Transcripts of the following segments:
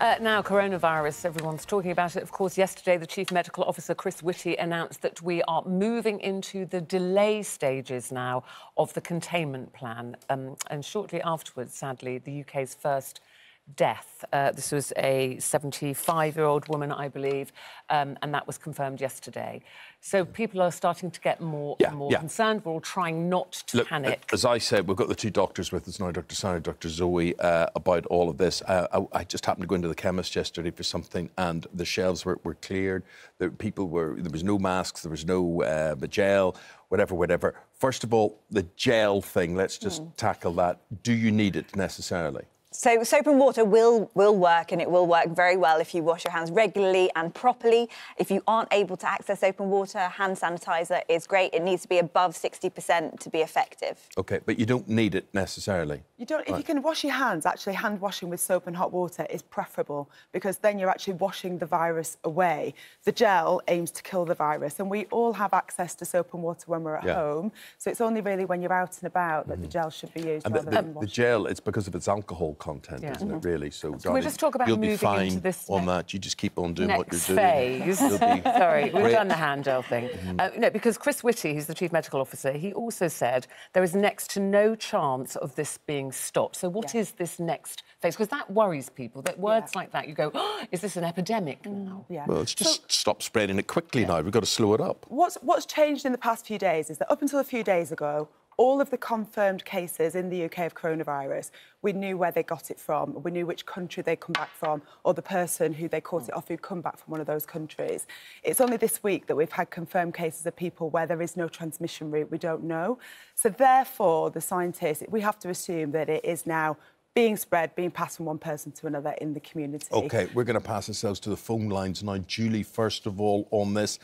Now, coronavirus, everyone's talking about it. Of course, yesterday, the Chief Medical Officer, Chris Whitty, announced that we are moving into the delay stages now of the containment plan. And shortly afterwards, sadly, the UK's first death. This was a 75-year-old woman, I believe, and that was confirmed yesterday. So people are starting to get more concerned. We're all trying not to panic. As I said, we've got the two doctors with us now, Dr. Sara, Dr. Zoe, about all of this. I just happened to go into the chemist yesterday for something, and the shelves were cleared. There was no masks, there was no gel, whatever. First of all, the gel thing. Let's just tackle that. Do you need it necessarily? So soap and water will work, and it will work very well if you wash your hands regularly and properly. If you aren't able to access soap and water, hand sanitizer is great. It needs to be above 60% to be effective. OK, but you don't need it necessarily. You don't. Right. If you can wash your hands, actually hand washing with soap and hot water is preferable, because then you're actually washing the virus away. The gel aims to kill the virus, and we all have access to soap and water when we're at home. So it's only really when you're out and about that the gel should be used. And the gel, it's because of its alcohol content, isn't it, really? So, darling, we just talk about you'll be fine into this on that. You just keep on doing what you're doing. Sorry, we've done the handgel thing. No, because Chris Whitty, who's the Chief Medical Officer, he also said there is next to no chance of this being stopped. So what is this next phase? Because that worries people, that words like that, you go, oh, is this an epidemic now? Yeah. Well, it's just stop spreading it quickly now. We've got to slow it up. What's changed in the past few days is that up until a few days ago, all of the confirmed cases in the UK of coronavirus, we knew where they got it from. We knew which country they'd come back from, or the person who they caught it off who'd come back from one of those countries. It's only this week that we've had confirmed cases of people where there is no transmission route. We don't know. So, therefore, the scientists, we have to assume that it is now being spread, being passed from one person to another in the community. OK, we're going to pass ourselves to the phone lines now. Julie, first of all, on this.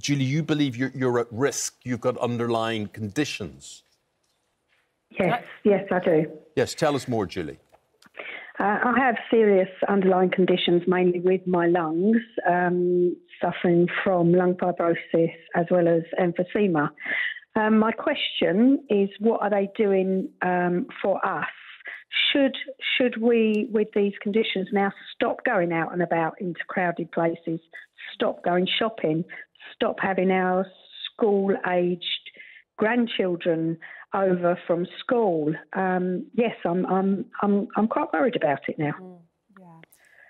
Julie, you believe you're at risk. You've got underlying conditions. Yes, I do. Yes, tell us more, Julie. I have serious underlying conditions, mainly with my lungs, suffering from lung fibrosis as well as emphysema. My question is, what are they doing for us? Should we, with these conditions now, stop going out and about into crowded places, stop going shopping, stop having our school-aged grandchildren over from school? Yes, I'm quite worried about it now.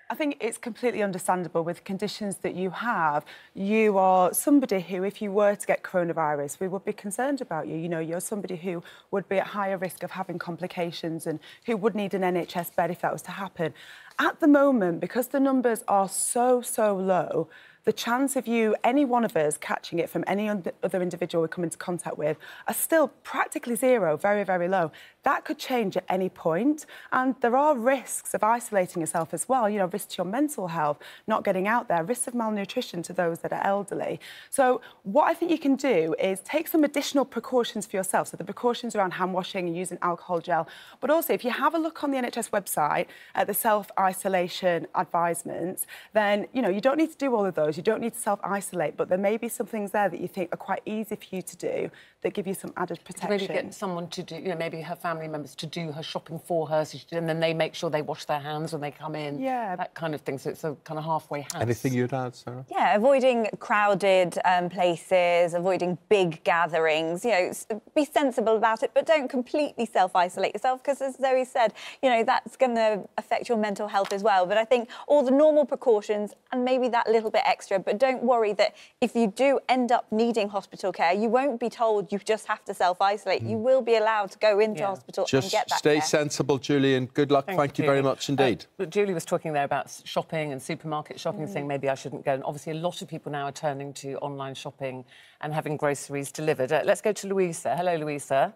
I think it's completely understandable with conditions that you have. You are somebody who, if you were to get coronavirus, we would be concerned about you. You know, you're somebody who would be at higher risk of having complications and who would need an NHS bed if that was to happen. At the moment, because the numbers are so low, the chance of you, any one of us, catching it from any other individual we come into contact with are still practically zero, very, very low. That could change at any point. And there are risks of isolating yourself as well, you know, risks to your mental health, not getting out there, risks of malnutrition to those that are elderly. So what I think you can do is take some additional precautions for yourself. So the precautions around hand washing and using alcohol gel. But also, if you have a look on the NHS website at the self-isolation advisements, then, you know, you don't need to do all of those. You don't need to self-isolate, but there may be some things there that you think are quite easy for you to do that give you some added protection. Maybe get someone to do, you know, maybe her family members to do her shopping for her, and then they make sure they wash their hands when they come in. Yeah. That kind of thing. So it's a kind of halfway house. Anything you'd add, Sarah? Yeah, avoiding crowded places, avoiding big gatherings. You know, be sensible about it, but don't completely self-isolate yourself, because as Zoe said, you know, that's going to affect your mental health as well. But I think all the normal precautions and maybe that little bit extra. But don't worry that if you do end up needing hospital care, you won't be told you just have to self-isolate. You will be allowed to go into hospital and get that care. Just stay sensible, Julie, and good luck. Thank you very much indeed. But Julie was talking there about shopping and supermarket shopping, saying maybe I shouldn't go. And obviously a lot of people now are turning to online shopping and having groceries delivered. Let's go to Louisa. Hello, Louisa.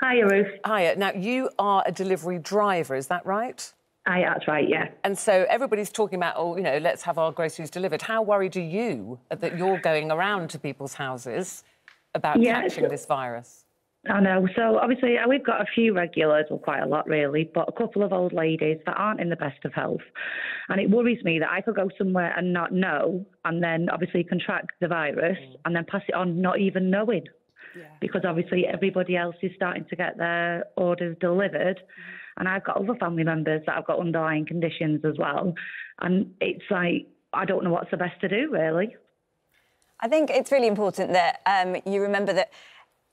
Hiya, Ruth. Hiya. Now, you are a delivery driver, is that right? Aye, that's right, yeah. And so everybody's talking about, oh, you know, let's have our groceries delivered. How worried are you that you're going around to people's houses about catching this virus? I know. So, obviously, we've got a few regulars, or quite a lot, really, but a couple of old ladies that aren't in the best of health. And it worries me that I could go somewhere and not know, and then, obviously, contract the virus and then pass it on not even knowing. because obviously everybody else is starting to get their orders delivered. And I've got other family members that have got underlying conditions as well. And it's like, I don't know what's the best to do, really. I think it's really important that you remember that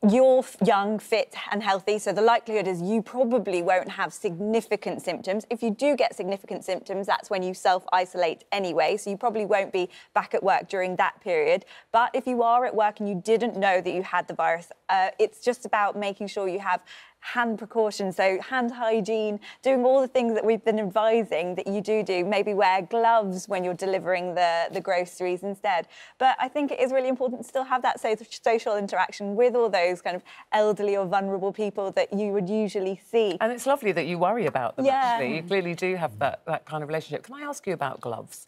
you're young, fit and healthy, so the likelihood is you probably won't have significant symptoms. If you do get significant symptoms, that's when you self-isolate anyway, so you probably won't be back at work during that period. But if you are at work and you didn't know that you had the virus, it's just about making sure you have hand precautions, so hand hygiene, doing all the things that we've been advising that you do. Maybe wear gloves when you're delivering the groceries instead. But I think it is really important to still have that social interaction with all those kind of elderly or vulnerable people that you would usually see. And it's lovely that you worry about them, actually. You clearly do have that kind of relationship. Can I ask you about gloves?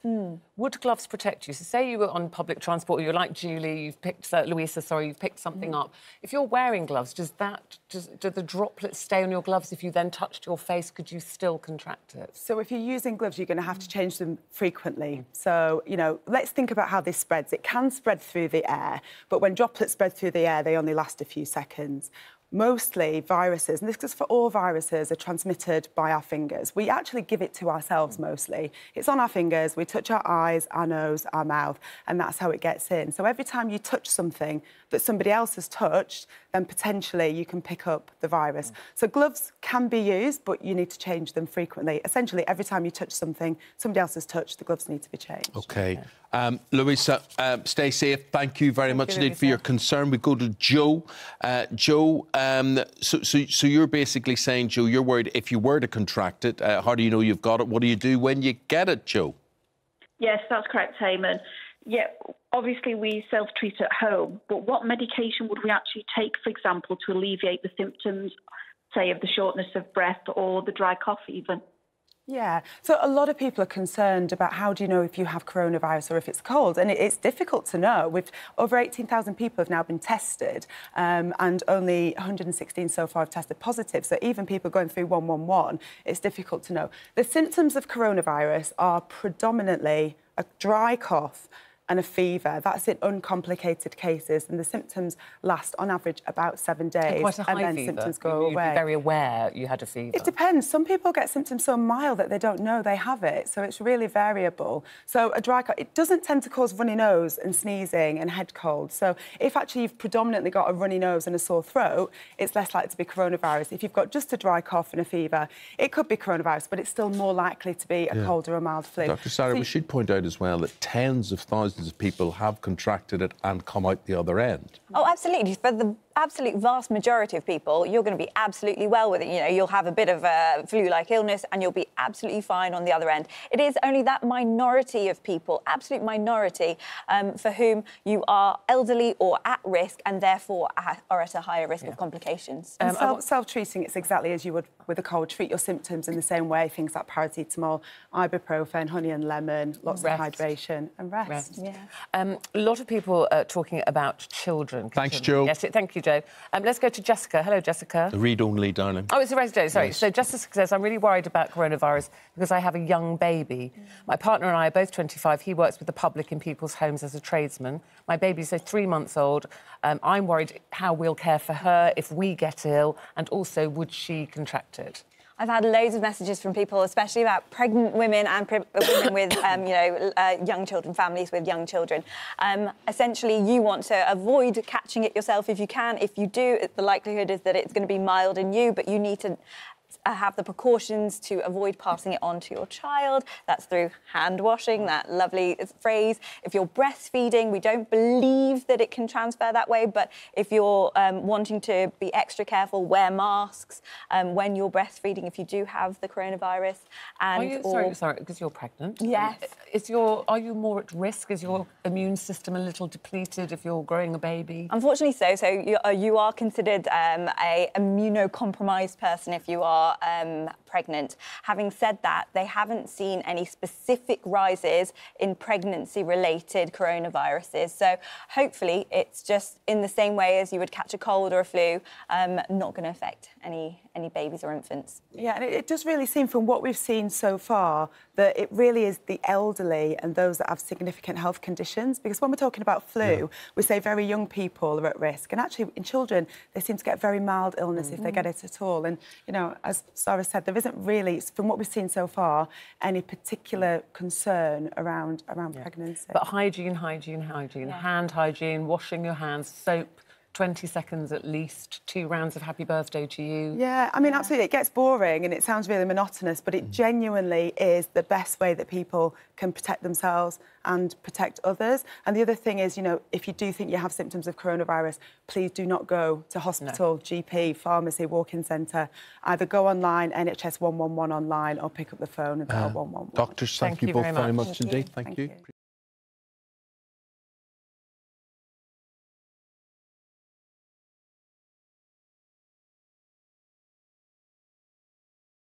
Would gloves protect you? So say you were on public transport, or you're like Julie, you've picked, Louisa, sorry, you've picked something up. If you're wearing gloves, do the droplets stay on your gloves? If you then touched your face, could you still contract it? So if you're using gloves, you're going to have to change them frequently. So, you know, let's think about how this spreads. It can spread through the air, but when droplets spread through the air, they only last a few seconds. Mostly viruses, and this is for all viruses, are transmitted by our fingers. We actually give it to ourselves mostly. It's on our fingers, we touch our eyes, our nose, our mouth, and that's how it gets in. So every time you touch something that somebody else has touched, then potentially you can pick up the virus. So gloves can be used, but you need to change them frequently. Essentially, every time you touch something somebody else has touched, the gloves need to be changed. OK. Louisa, stay safe. Thank you very much indeed for your concern. We go to Joe. Joe, so you're basically saying, Joe, you're worried if you were to contract it, how do you know you've got it? What do you do when you get it, Joe? Yes, that's correct, Eamon. Yeah, obviously we self-treat at home, but what medication would we actually take, for example, to alleviate the symptoms, say, of the shortness of breath or the dry cough even? Yeah, so a lot of people are concerned about how do you know if you have coronavirus or if it's cold, and it's difficult to know. We've over 18,000 people have now been tested, and only 116 so far have tested positive. So even people going through 111, it's difficult to know. The symptoms of coronavirus are predominantly a dry cough and a fever. That's in uncomplicated cases, and the symptoms last on average about 7 days. And quite a high fever. Symptoms go away. You'd be very aware you had a fever. It depends. Some people get symptoms so mild that they don't know they have it, so it's really variable. So a dry cough, it doesn't tend to cause runny nose and sneezing and head cold. So if actually you've predominantly got a runny nose and a sore throat, it's less likely to be coronavirus. If you've got just a dry cough and a fever, it could be coronavirus, but it's still more likely to be a cold or a mild flu. Dr. Sara, we should point out as well that tens of thousands of people have contracted it and come out the other end. Oh, absolutely. For the absolute vast majority of people, you're going to be absolutely well with it. You know, you'll have a bit of a flu-like illness and you'll be absolutely fine on the other end. It is only that minority of people, absolute minority, for whom you are elderly or at risk and therefore are at a higher risk of complications. Self-treating, it's exactly as you would with a cold. Treat your symptoms in the same way. Things like paracetamol, ibuprofen, honey and lemon, lots of hydration and rest. Yeah. A lot of people are talking about children. Thanks, Joe. Yes, thank you, Joe. Let's go to Jessica. Hello, Jessica. The read-only, darling. Oh, it's a read-only, sorry. Yes. So Jessica says, I'm really worried about coronavirus because I have a young baby. My partner and I are both 25. He works with the public in people's homes as a tradesman. My baby's 3 months old. I'm worried how we'll care for her if we get ill, and also would she contract it? I've had loads of messages from people, especially about pregnant women and women with, you know, young children, families with young children. Essentially, you want to avoid catching it yourself if you can. If you do, the likelihood is that it's going to be mild in you, but you need to have the precautions to avoid passing it on to your child. That's through hand washing, that lovely phrase. If you're breastfeeding, we don't believe that it can transfer that way, but if you're wanting to be extra careful, wear masks when you're breastfeeding if you do have the coronavirus. And sorry, because you're pregnant. Yes. Are you more at risk? Is your immune system a little depleted if you're growing a baby? Unfortunately so. So you are considered a immunocompromised person if you are are pregnant. Having said that, they haven't seen any specific rises in pregnancy-related coronaviruses. So hopefully it's just in the same way as you would catch a cold or a flu, not going to affect any babies or infants. Yeah, and it does really seem from what we've seen so far that it really is the elderly and those that have significant health conditions, because when we're talking about flu, we say very young people are at risk, and actually in children they seem to get very mild illness if they get it at all. And, you know, as Sara said, there isn't really, from what we've seen so far, any particular concern around pregnancy. But hygiene, hand hygiene, washing your hands, soap, 20 seconds at least, 2 rounds of happy birthday to you. Yeah, I mean, absolutely, it gets boring and it sounds really monotonous, but it genuinely is the best way that people can protect themselves and protect others. And the other thing is, you know, if you do think you have symptoms of coronavirus, please do not go to hospital, GP, pharmacy, walk-in centre. Either go online, NHS 111 online, or pick up the phone and call 111. Doctors, thank you both very much indeed. Thank you.